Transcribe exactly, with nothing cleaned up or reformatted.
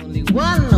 Only one.